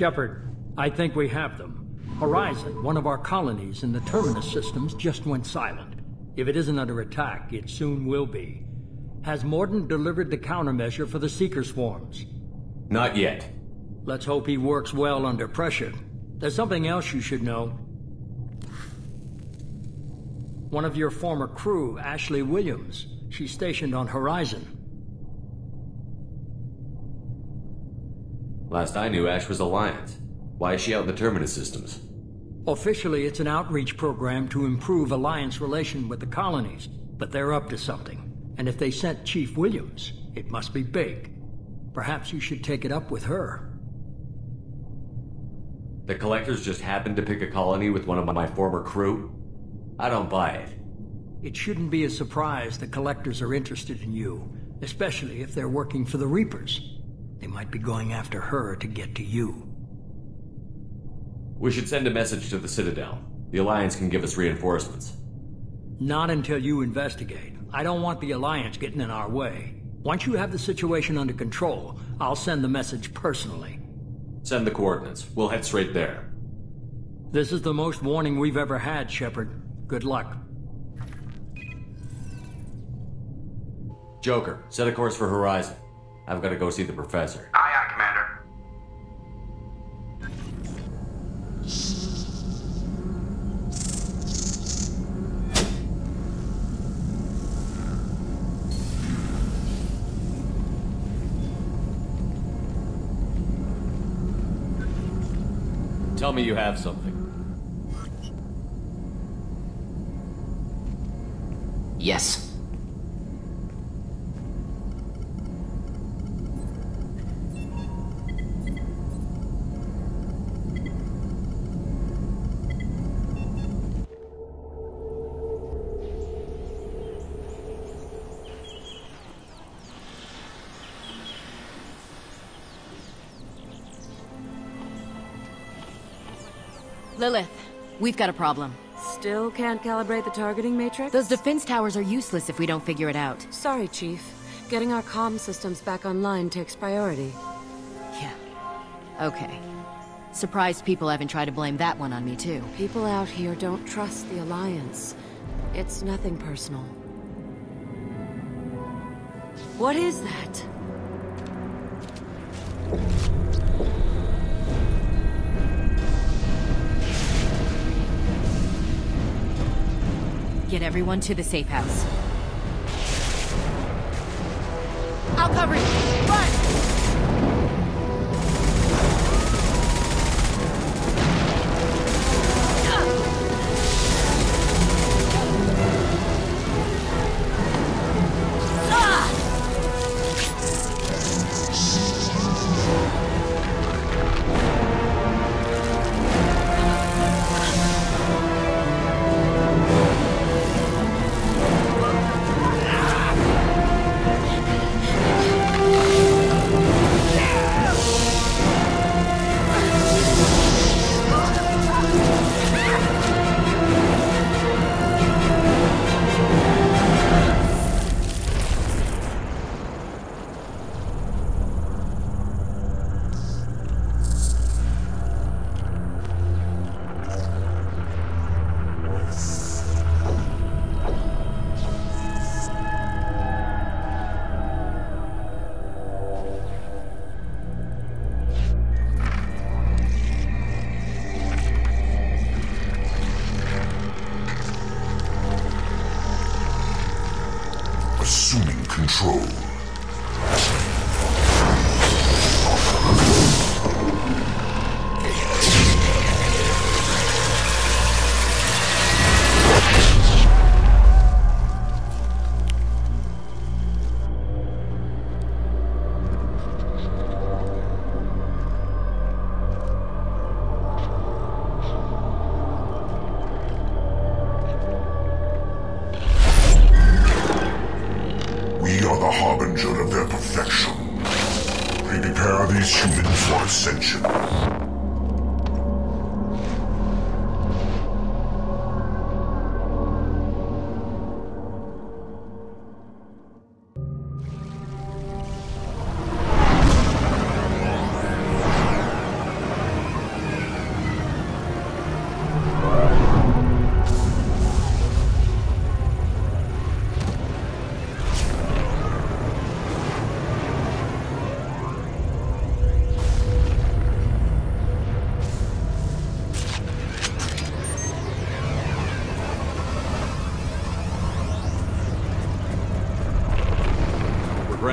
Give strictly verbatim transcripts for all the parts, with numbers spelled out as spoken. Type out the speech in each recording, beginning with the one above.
Shepard, I think we have them. Horizon, one of our colonies in the Terminus systems, just went silent. If it isn't under attack, it soon will be. Has Mordin delivered the countermeasure for the Seeker Swarms? Not yet. Let's hope he works well under pressure. There's something else you should know. One of your former crew, Ashley Williams, she's stationed on Horizon. Last I knew, Ash was Alliance. Why is she out in the Terminus systems? Officially, it's an outreach program to improve Alliance relation with the colonies, but they're up to something. And if they sent Chief Williams, it must be big. Perhaps you should take it up with her. The Collectors just happened to pick a colony with one of my former crew? I don't buy it. It shouldn't be a surprise the Collectors are interested in you, especially if they're working for the Reapers. They might be going after her to get to you. We should send a message to the Citadel. The Alliance can give us reinforcements. Not until you investigate. I don't want the Alliance getting in our way. Once you have the situation under control, I'll send the message personally. Send the coordinates. We'll head straight there. This is the most warning we've ever had, Shepard. Good luck. Joker, set a course for Horizon. I've got to go see the professor. Aye, aye, Commander. Tell me you have something. Yes. Lilith, we've got a problem. Still can't calibrate the targeting matrix? Those defense towers are useless if we don't figure it out. Sorry, Chief. Getting our comm systems back online takes priority. Yeah. Okay. Surprised people haven't tried to blame that one on me, too. People out here don't trust the Alliance. It's nothing personal. What is that? Get everyone to the safe house. I'll cover you.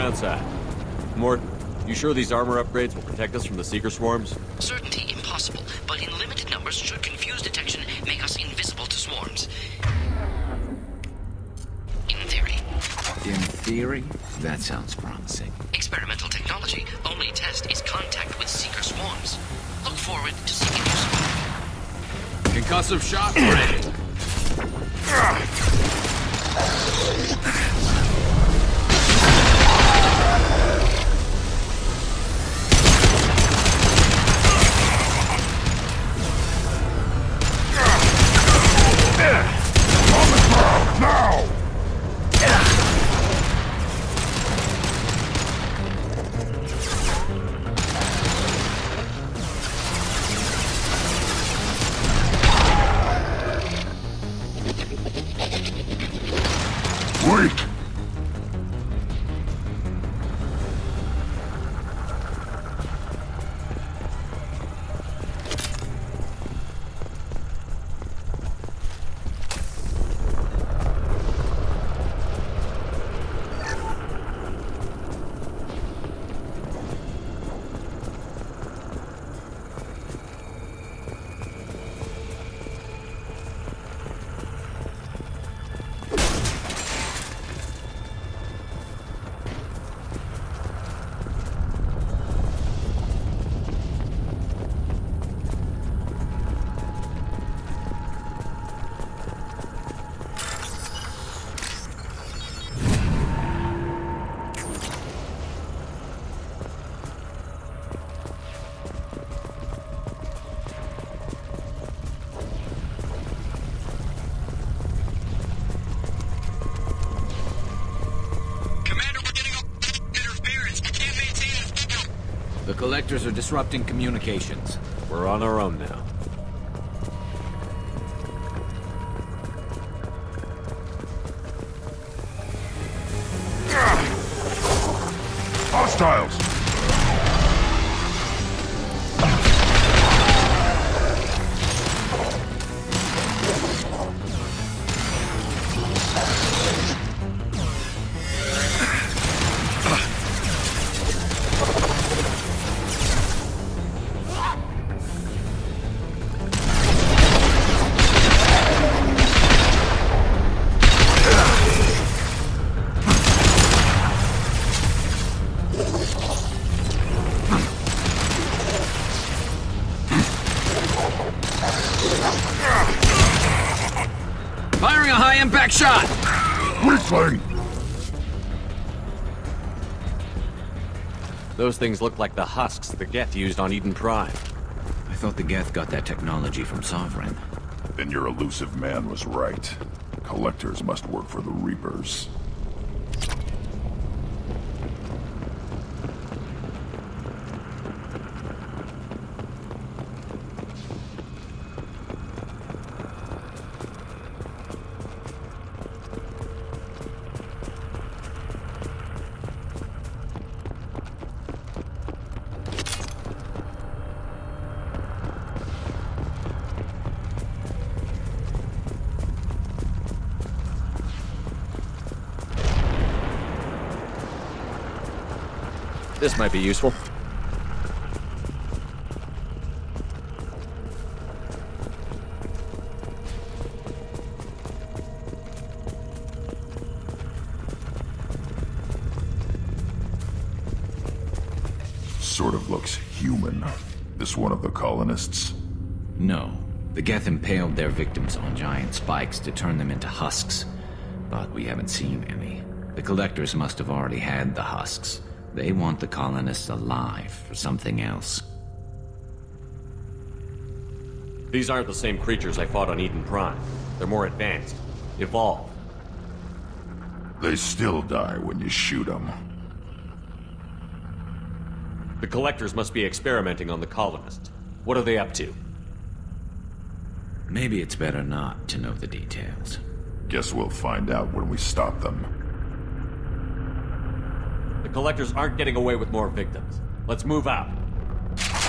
outside. Mordin, you sure these armor upgrades will protect us from the Seeker Swarms? Certainty impossible, but in limited numbers should confuse detection, make us invisible to swarms. In theory. In theory? That sounds promising. Experimental technology. Only test is contact with Seeker Swarms. Look forward to seeking your swarm. Concussive shock ready. Collectors are disrupting communications. We're on our own now. Hostiles! Shot! Weakling! Those things look like the husks the Geth used on Eden Prime. I thought the Geth got that technology from Sovereign. Then your elusive man was right. Collectors must work for the Reapers. This might be useful. Sort of looks human. This one of the colonists? No. The Geth impaled their victims on giant spikes to turn them into husks, but we haven't seen any. The Collectors must have already had the husks. They want the colonists alive for something else. These aren't the same creatures I fought on Eden Prime. They're more advanced, evolved. They still die when you shoot them. The Collectors must be experimenting on the colonists. What are they up to? Maybe it's better not to know the details. Guess we'll find out when we stop them. The Collectors aren't getting away with more victims. Let's move out.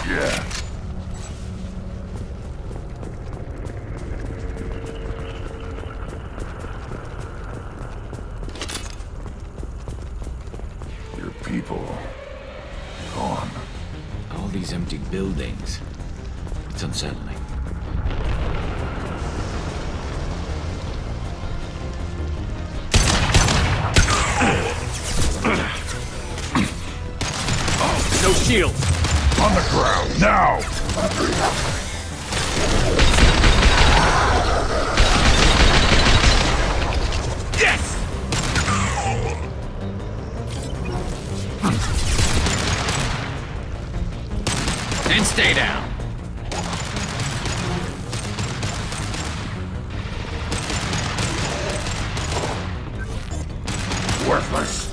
Yeah. Your empty buildings. It's unsettling. Oh, no shields! On the ground, now! And stay down. Worthless.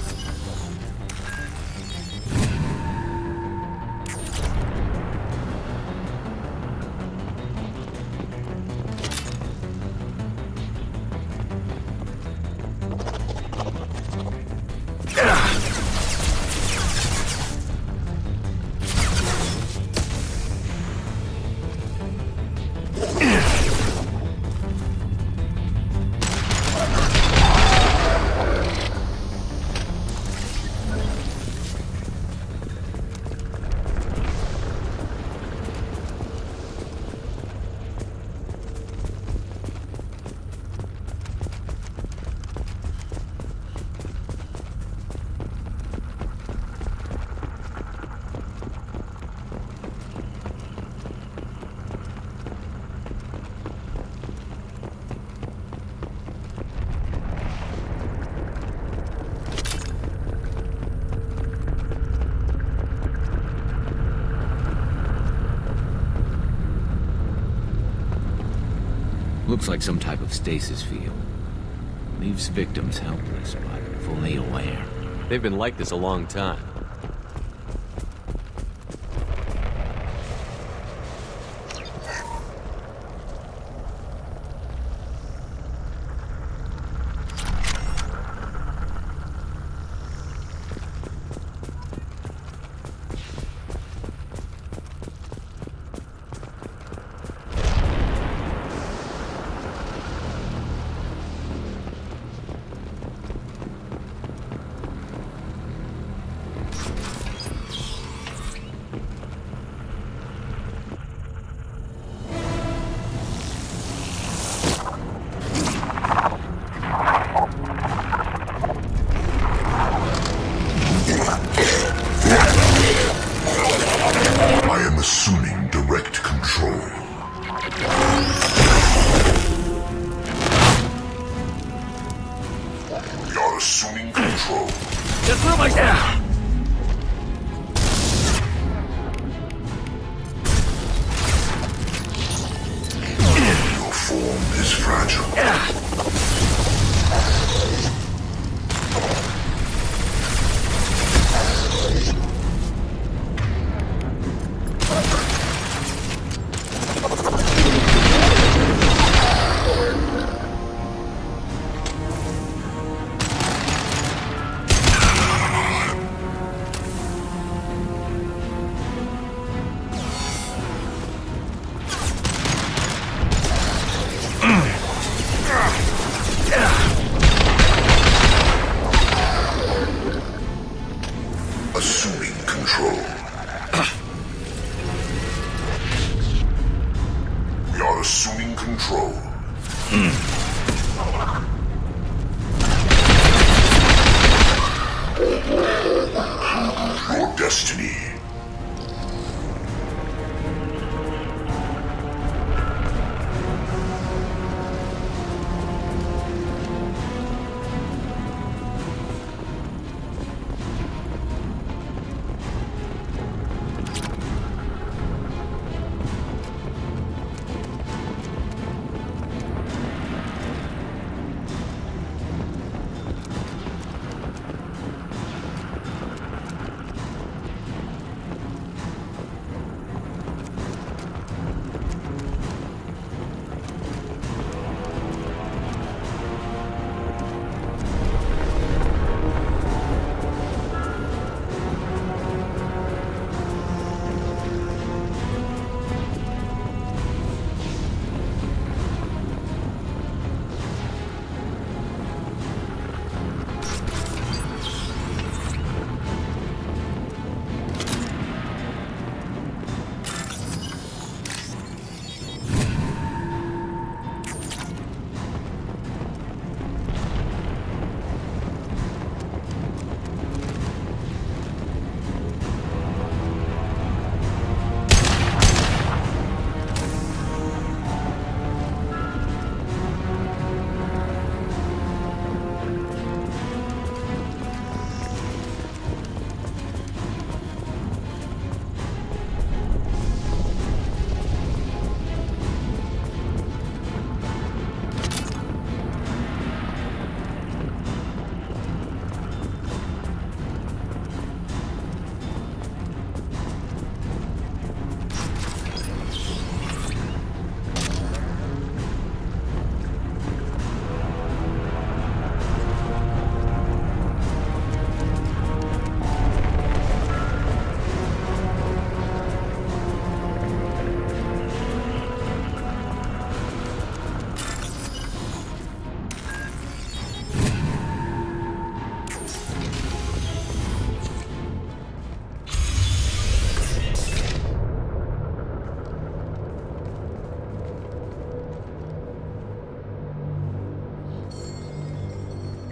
Looks like some type of stasis field. Leaves victims helpless, but fully aware. They've been like this a long time.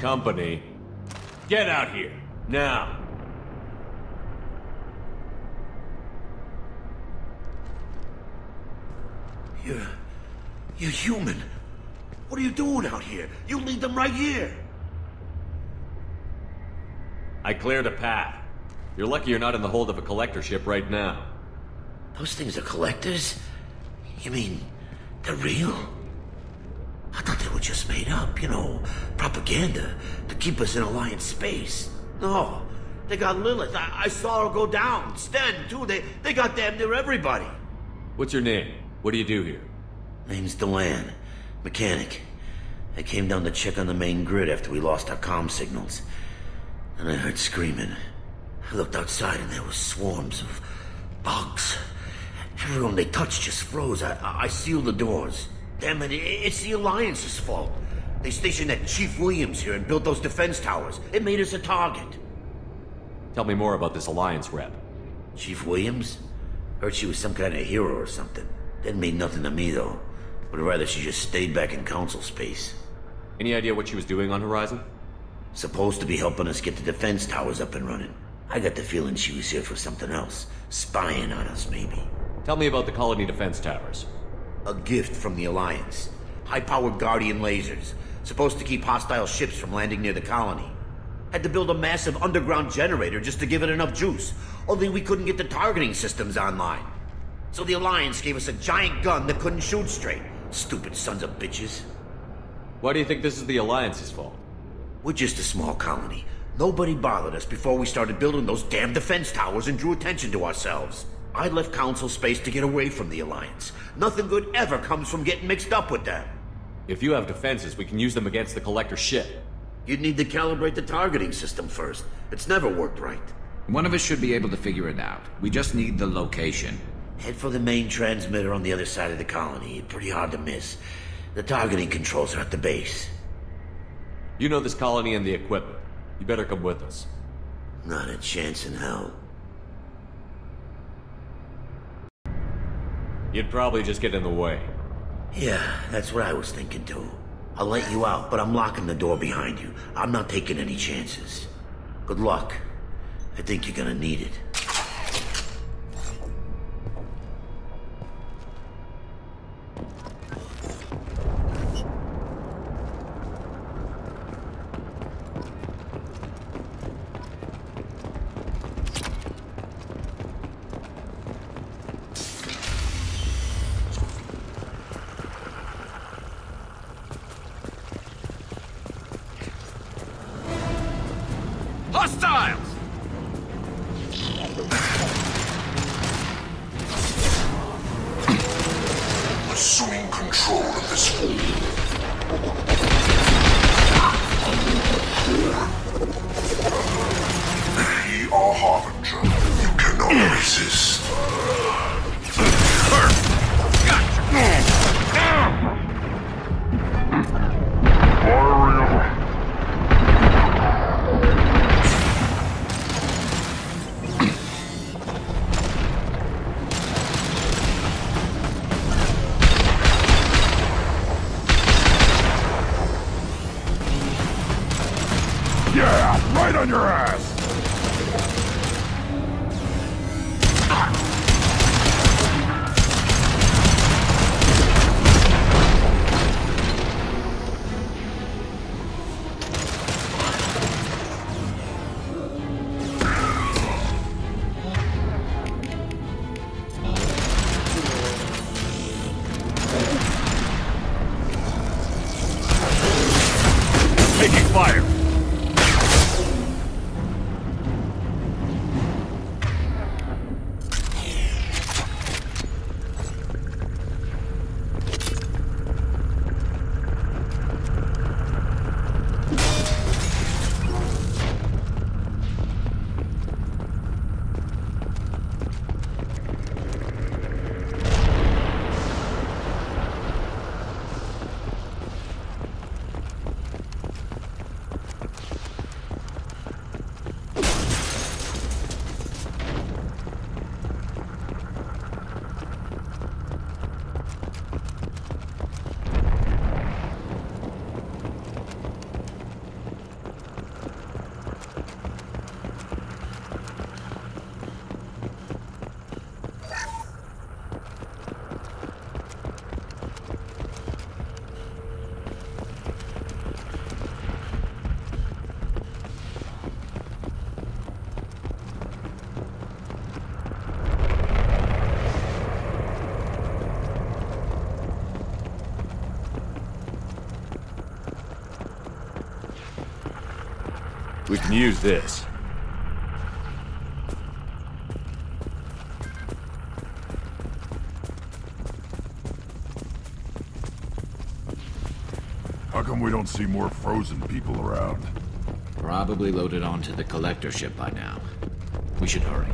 company. Get out here, now. You're... you're human. What are you doing out here? You lead them right here. I cleared a path. You're lucky you're not in the hold of a collector ship right now. Those things are collectors? You mean, they're real? I thought they were just made up, you know, propaganda to keep us in Alliance space. No, they got Lilith. I, I saw her go down. Stan, too. They, they got damn near everybody. What's your name? What do you do here? Name's Delan. Mechanic. I came down to check on the main grid after we lost our comm signals. And I heard screaming. I looked outside and there were swarms of bugs. Everyone they touched just froze. I, I, I sealed the doors. Damn it, it's the Alliance's fault. They stationed that Chief Williams here and built those defense towers. It made us a target. Tell me more about this Alliance rep. Chief Williams? Heard she was some kind of hero or something. Didn't mean nothing to me, though. Would rather she just stayed back in council space. Any idea what she was doing on Horizon? Supposed to be helping us get the defense towers up and running. I got the feeling she was here for something else. Spying on us, maybe. Tell me about the colony defense towers. A gift from the Alliance. High-powered Guardian lasers. Supposed to keep hostile ships from landing near the colony. Had to build a massive underground generator just to give it enough juice. Only we couldn't get the targeting systems online. So the Alliance gave us a giant gun that couldn't shoot straight. Stupid sons of bitches. Why do you think this is the Alliance's fault? We're just a small colony. Nobody bothered us before we started building those damn defense towers and drew attention to ourselves. I left council space to get away from the Alliance. Nothing good ever comes from getting mixed up with them. If you have defenses, we can use them against the Collector ship. You'd need to calibrate the targeting system first. It's never worked right. One of us should be able to figure it out. We just need the location. Head for the main transmitter on the other side of the colony. Pretty hard to miss. The targeting controls are at the base. You know this colony and the equipment. You better come with us. Not a chance in hell. You'd probably just get in the way. Yeah, that's what I was thinking too. I'll let you out, but I'm locking the door behind you. I'm not taking any chances. Good luck. I think you're gonna need it. We can use this. How come we don't see more frozen people around? Probably loaded onto the collector ship by now. We should hurry.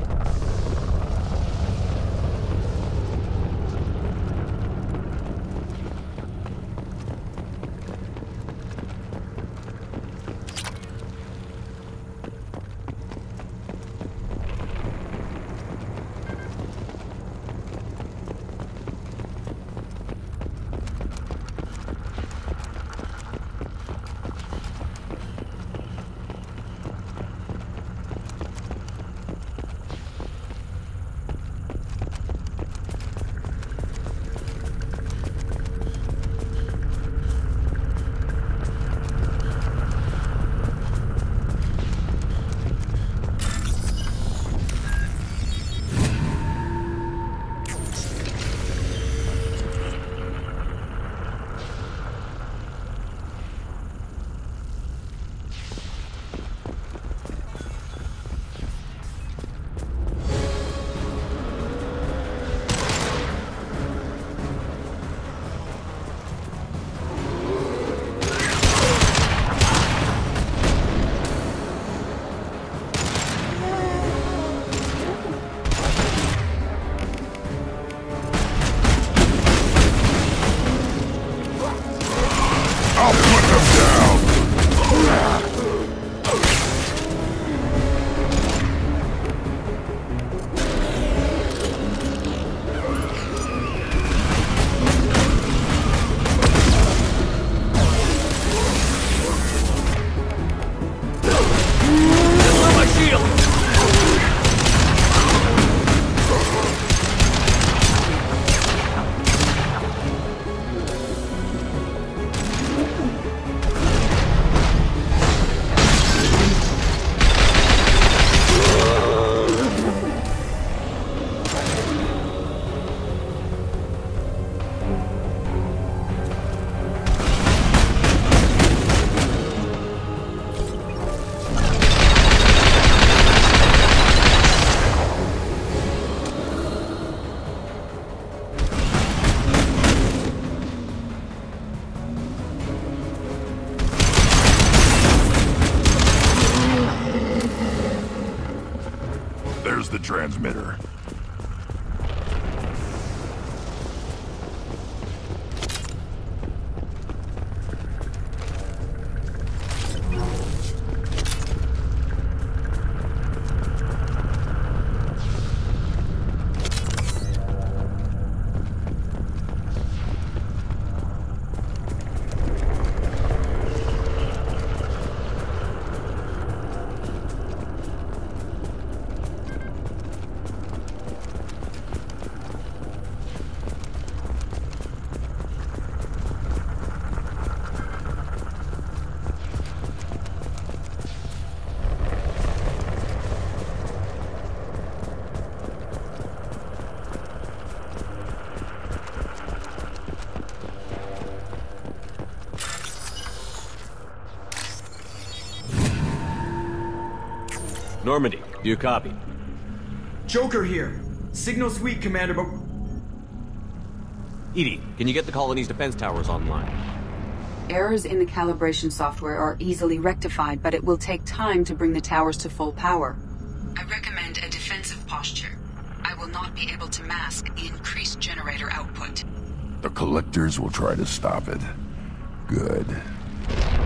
Transmitter. Normandy, do you copy? Joker here. Signal's weak, Commander, but... Edie, can you get the colony's defense towers online? Errors in the calibration software are easily rectified, but it will take time to bring the towers to full power. I recommend a defensive posture. I will not be able to mask the increased generator output. The collectors will try to stop it. Good.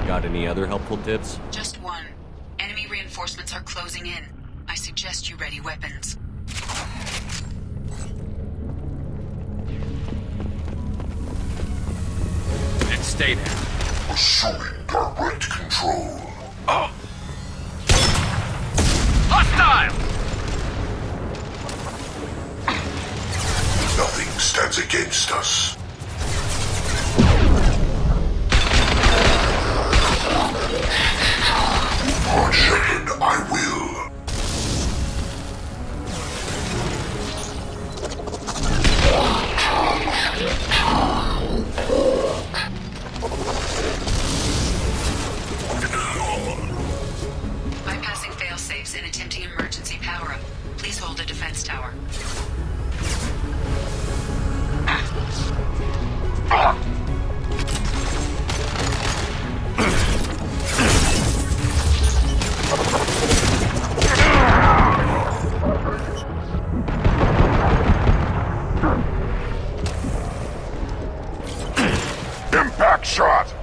Got any other helpful tips? Just one. Reinforcements are closing in. I suggest you ready weapons. And stay there. Assuming direct control. Oh! Hostile! Nothing stands against us. On Shepard, I will. that shot!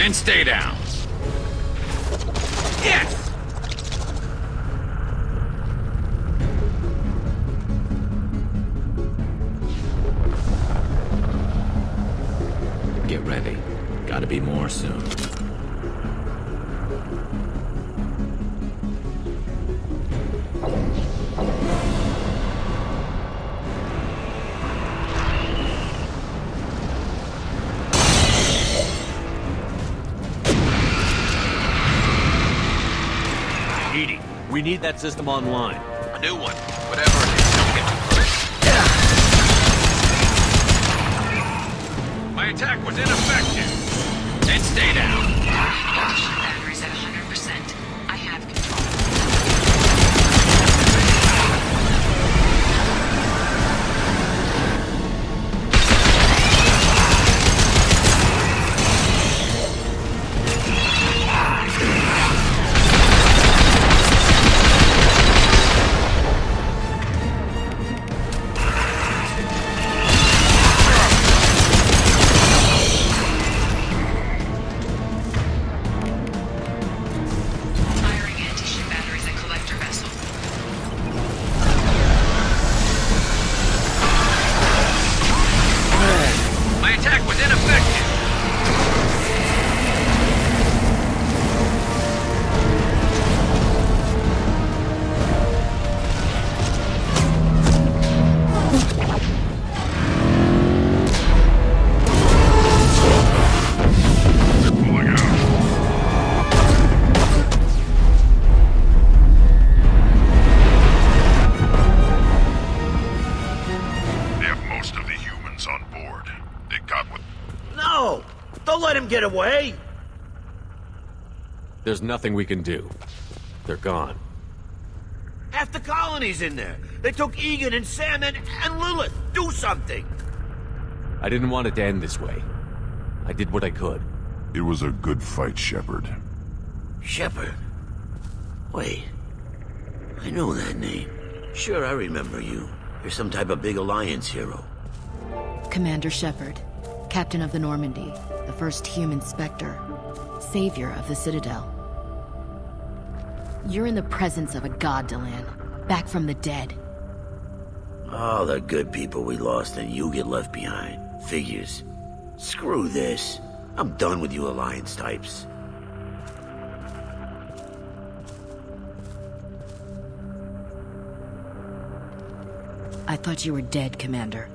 And stay down. Yes! Get ready. Gotta be more soon. We need that system online. A new one. Whatever it is, don't get too close. My attack was ineffective. Then stay down. Batteries at one hundred percent. I have get away! There's nothing we can do. They're gone. Half the colony's in there. They took Egan and Sam and, and Lilith. Do something! I didn't want it to end this way. I did what I could. It was a good fight, Shepard. Shepard? Wait. I know that name. Sure, I remember you. You're some type of big Alliance hero. Commander Shepard, Captain of the Normandy. The first human Spectre, savior of the Citadel. You're in the presence of a god, Delan, back from the dead. All the good people we lost and you get left behind. Figures. Screw this. I'm done with you Alliance types. I thought you were dead, Commander.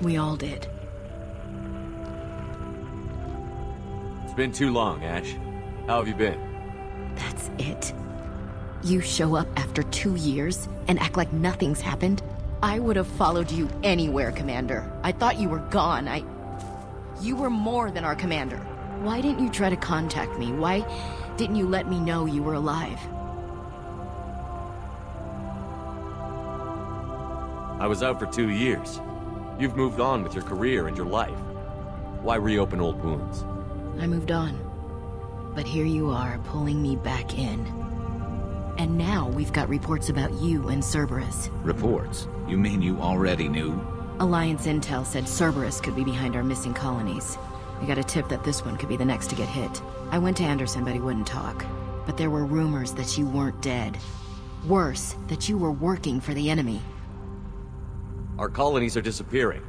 We all did. It's been too long, Ash. How have you been? That's it. You show up after two years and act like nothing's happened? I would have followed you anywhere, Commander. I thought you were gone. I... You were more than our commander. Why didn't you try to contact me? Why didn't you let me know you were alive? I was out for two years. You've moved on with your career and your life. Why reopen old wounds? I moved on. But here you are, pulling me back in. And now we've got reports about you and Cerberus. Reports? You mean you already knew? Alliance intel said Cerberus could be behind our missing colonies. I got a tip that this one could be the next to get hit. I went to Anderson, but he wouldn't talk. But there were rumors that you weren't dead. Worse, that you were working for the enemy. Our colonies are disappearing.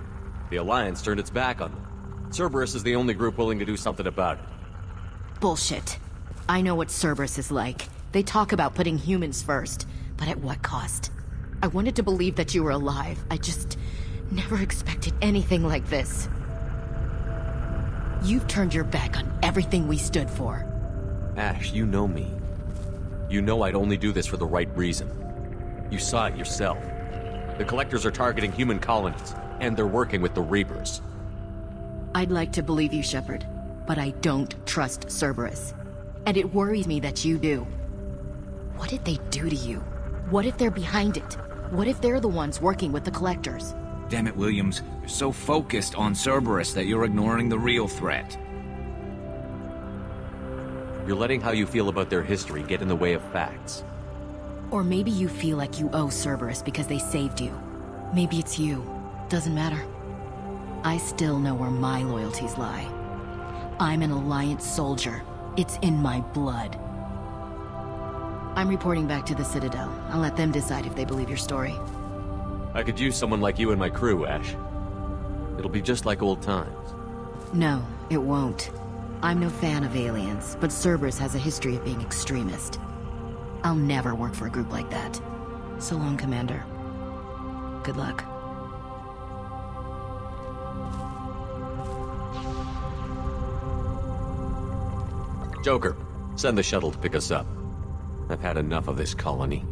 The Alliance turned its back on them. Cerberus is the only group willing to do something about it. Bullshit. I know what Cerberus is like. They talk about putting humans first, but at what cost? I wanted to believe that you were alive. I just never expected anything like this. You've turned your back on everything we stood for. Ash, you know me. You know I'd only do this for the right reason. You saw it yourself. The Collectors are targeting human colonies, and they're working with the Reapers. I'd like to believe you, Shepard, but I don't trust Cerberus. And it worries me that you do. What did they do to you? What if they're behind it? What if they're the ones working with the Collectors? Damn it, Williams. You're so focused on Cerberus that you're ignoring the real threat. You're letting how you feel about their history get in the way of facts. Or maybe you feel like you owe Cerberus because they saved you. Maybe it's you. Doesn't matter. I still know where my loyalties lie. I'm an Alliance soldier. It's in my blood. I'm reporting back to the Citadel. I'll let them decide if they believe your story. I could use someone like you and my crew, Ash. It'll be just like old times. No, it won't. I'm no fan of aliens, but Cerberus has a history of being extremist. I'll never work for a group like that. So long, Commander. Good luck. Joker, send the shuttle to pick us up. I've had enough of this colony.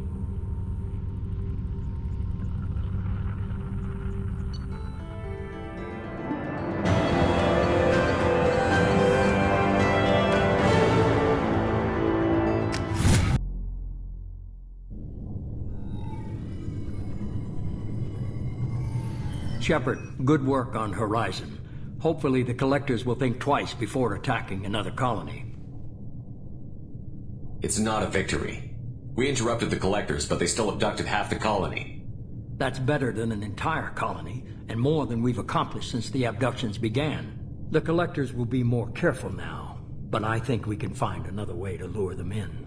Shepard, good work on Horizon. Hopefully the Collectors will think twice before attacking another colony. It's not a victory. We interrupted the Collectors, but they still abducted half the colony. That's better than an entire colony, and more than we've accomplished since the abductions began. The Collectors will be more careful now, but I think we can find another way to lure them in.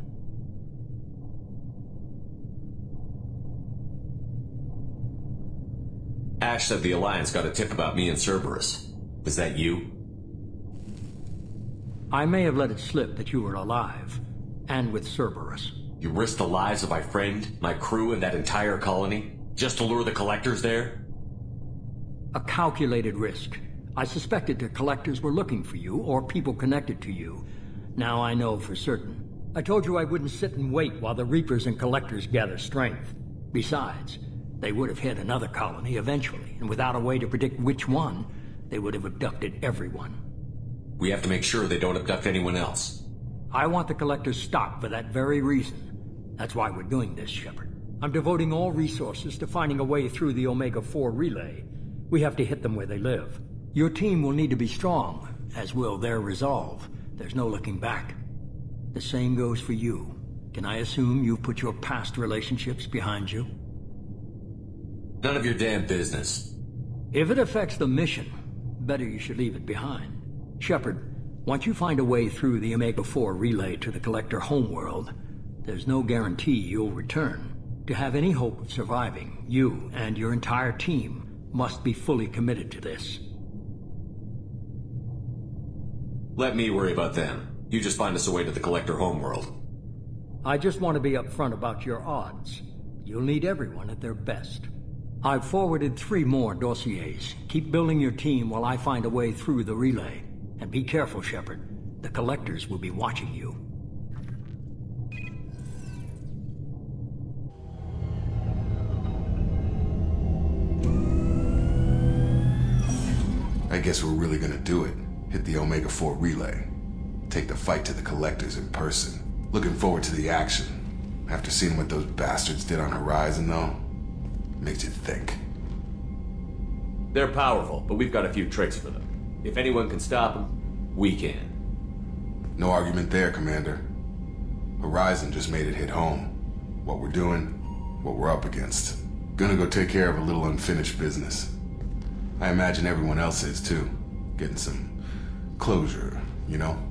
Ash said the Alliance got a tip about me and Cerberus. Is that you? I may have let it slip that you were alive, and with Cerberus. You risked the lives of my friend, my crew, and that entire colony, just to lure the Collectors there? A calculated risk. I suspected the Collectors were looking for you, or people connected to you. Now I know for certain. I told you I wouldn't sit and wait while the Reapers and Collectors gather strength. Besides, they would have hit another colony eventually, and without a way to predict which one, they would have abducted everyone. We have to make sure they don't abduct anyone else. I want the Collectors stopped for that very reason. That's why we're doing this, Shepard. I'm devoting all resources to finding a way through the Omega four relay. We have to hit them where they live. Your team will need to be strong, as will their resolve. There's no looking back. The same goes for you. Can I assume you've put your past relationships behind you? None of your damn business. If it affects the mission, better you should leave it behind. Shepard, once you find a way through the Omega four relay to the Collector Homeworld, there's no guarantee you'll return. To have any hope of surviving, you and your entire team must be fully committed to this. Let me worry about them. You just find us a way to the Collector Homeworld. I just want to be upfront about your odds. You'll need everyone at their best. I've forwarded three more dossiers. Keep building your team while I find a way through the relay. And be careful, Shepard. The Collectors will be watching you. I guess we're really gonna do it. Hit the Omega four relay. Take the fight to the Collectors in person. Looking forward to the action. After seeing what those bastards did on Horizon, though, makes you think. They're powerful, but we've got a few tricks for them. If anyone can stop them, we can. No argument there, Commander. Horizon just made it hit home. What we're doing, what we're up against. Gonna go take care of a little unfinished business. I imagine everyone else is, too. Getting some closure, you know?